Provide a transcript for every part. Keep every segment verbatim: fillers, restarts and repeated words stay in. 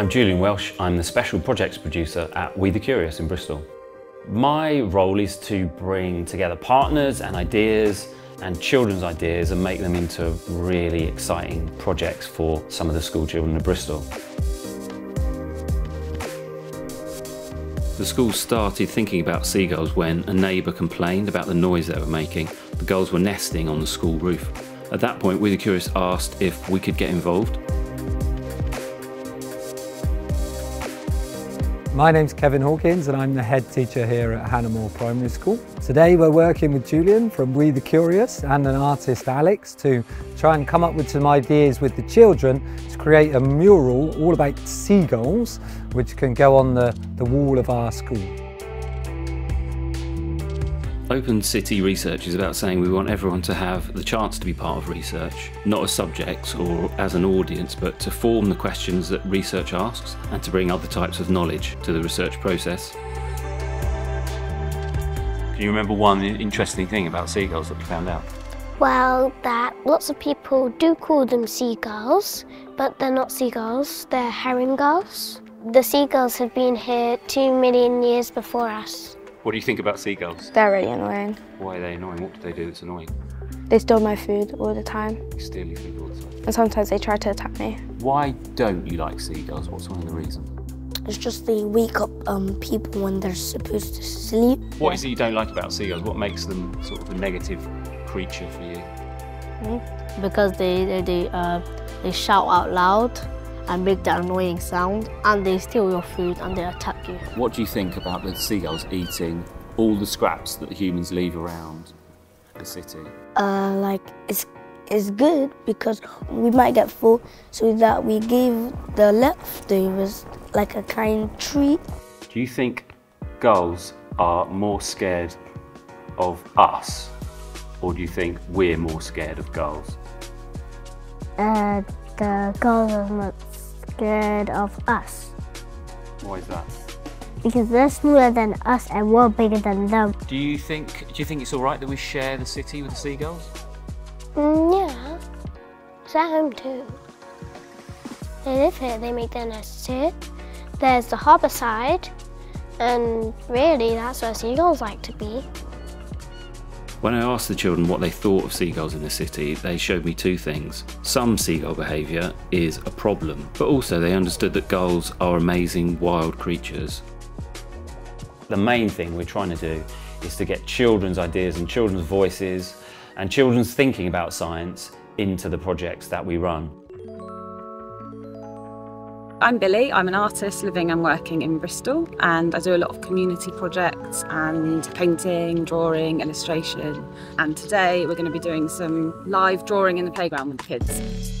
I'm Julian Welsh. I'm the Special Projects Producer at We The Curious in Bristol. My role is to bring together partners and ideas and children's ideas and make them into really exciting projects for some of the school children of Bristol. The school started thinking about seagulls when a neighbour complained about the noise they were making. The gulls were nesting on the school roof. At that point, We The Curious asked if we could get involved. My name's Kevin Hawkins and I'm the head teacher here at Hannah More Primary School. Today we're working with Julian from We The Curious and an artist, Alex, to try and come up with some ideas with the children to create a mural all about seagulls, which can go on the, the wall of our school. Open City Research is about saying we want everyone to have the chance to be part of research, not as subjects or as an audience, but to form the questions that research asks and to bring other types of knowledge to the research process. Can you remember one interesting thing about seagulls that we found out? Well, that lots of people do call them seagulls, but they're not seagulls, they're herring gulls. The seagulls have been here two million years before us. What do you think about seagulls? They're really annoying. Why are they annoying? What do they do that's annoying? They steal my food all the time. They steal your food all the time. And sometimes they try to attack me. Why don't you like seagulls? What's one of the reasons? It's just they wake up um, people when they're supposed to sleep. What is it you don't like about seagulls? What makes them sort of a negative creature for you? Mm-hmm. Because they, they, they, uh, they shout out loud and make that annoying sound, and they steal your food and they attack you. What do you think about the seagulls eating all the scraps that the humans leave around the city? Uh, like, it's, it's good because we might get full, so that we give the leftovers like a kind treat. Do you think gulls are more scared of us, or do you think we're more scared of gulls? Uh, the gulls are not scared of us. Why is that? Because they're smaller than us and we're bigger than them. Do you think do you think it's all right that we share the city with the seagulls? Mm, yeah, it's at home too. They live here, they make their nests here. There's the harbour side, and really that's where seagulls like to be. When I asked the children what they thought of seagulls in the city, they showed me two things. Some seagull behaviour is a problem, but also they understood that gulls are amazing wild creatures. The main thing we're trying to do is to get children's ideas and children's voices and children's thinking about science into the projects that we run. I'm Billy, I'm an artist living and working in Bristol, and I do a lot of community projects and painting, drawing, illustration, and today we're going to be doing some live drawing in the playground with the kids.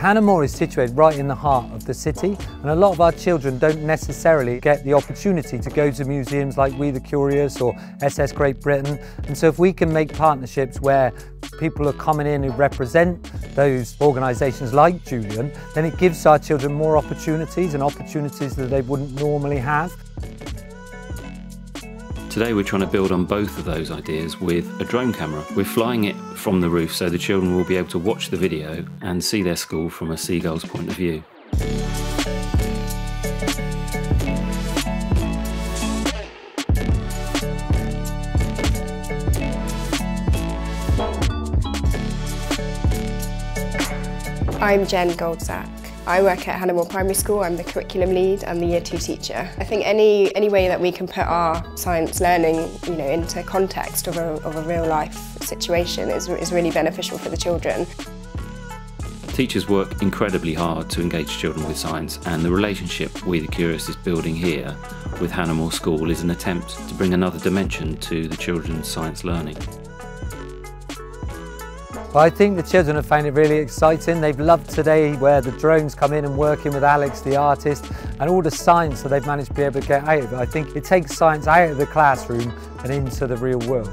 Hannah More is situated right in the heart of the city, and a lot of our children don't necessarily get the opportunity to go to museums like We The Curious or S S Great Britain, and so if we can make partnerships where people are coming in who represent those organisations like Julian, then it gives our children more opportunities and opportunities that they wouldn't normally have. Today we're trying to build on both of those ideas with a drone camera. We're flying it from the roof so the children will be able to watch the video and see their school from a seagull's point of view. I'm Jen Goldsack. I work at Hannah More Primary School. I'm the curriculum lead and the year two teacher. I think any, any way that we can put our science learning, you know, into context of a, of a real life situation is, is really beneficial for the children. Teachers work incredibly hard to engage children with science, and the relationship We The Curious is building here with Hannah More School is an attempt to bring another dimension to the children's science learning. Well, I think the children have found it really exciting. They've loved today where the drones come in and working with Alex, the artist, and all the science that they've managed to be able to get out of it. I think it takes science out of the classroom and into the real world.